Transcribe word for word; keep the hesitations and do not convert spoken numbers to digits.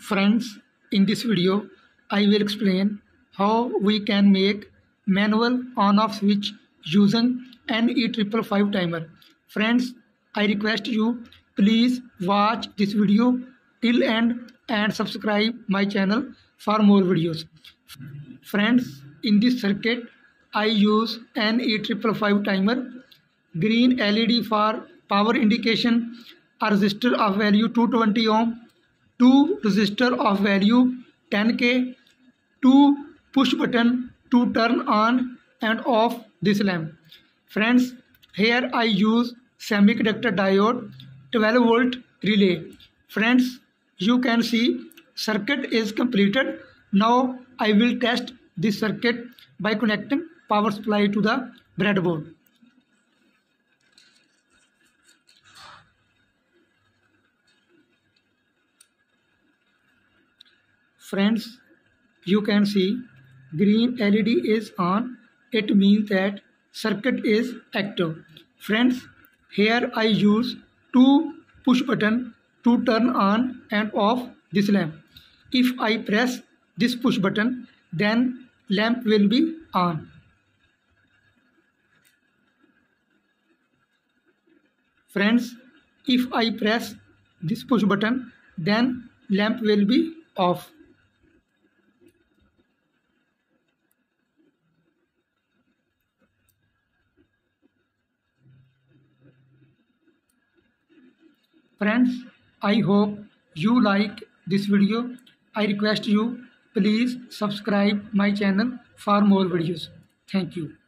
Friends, in this video I will explain how we can make manual on-off switch using N E five five five timer. Friends, I request you please watch this video till end and subscribe my channel for more videos. Friends, in this circuit I use N E five five five timer, green L E D for power indication, a resistor of value two hundred twenty ohm, two resistor of value ten K, two push button to turn on and off this lamp. Friends, here I use semiconductor diode, twelve volt relay. Friends, you can see circuit is completed. Now I will test this circuit by connecting power supply to the breadboard. Friends, you can see green L E D is on. It means that circuit is active. Friends, here I use two push button to turn on and off this lamp. If I press this push button, then lamp will be on. Friends, if I press this push button, then lamp will be off. Friends, I hope you like this video. I request you please subscribe my channel for more videos. Thank you.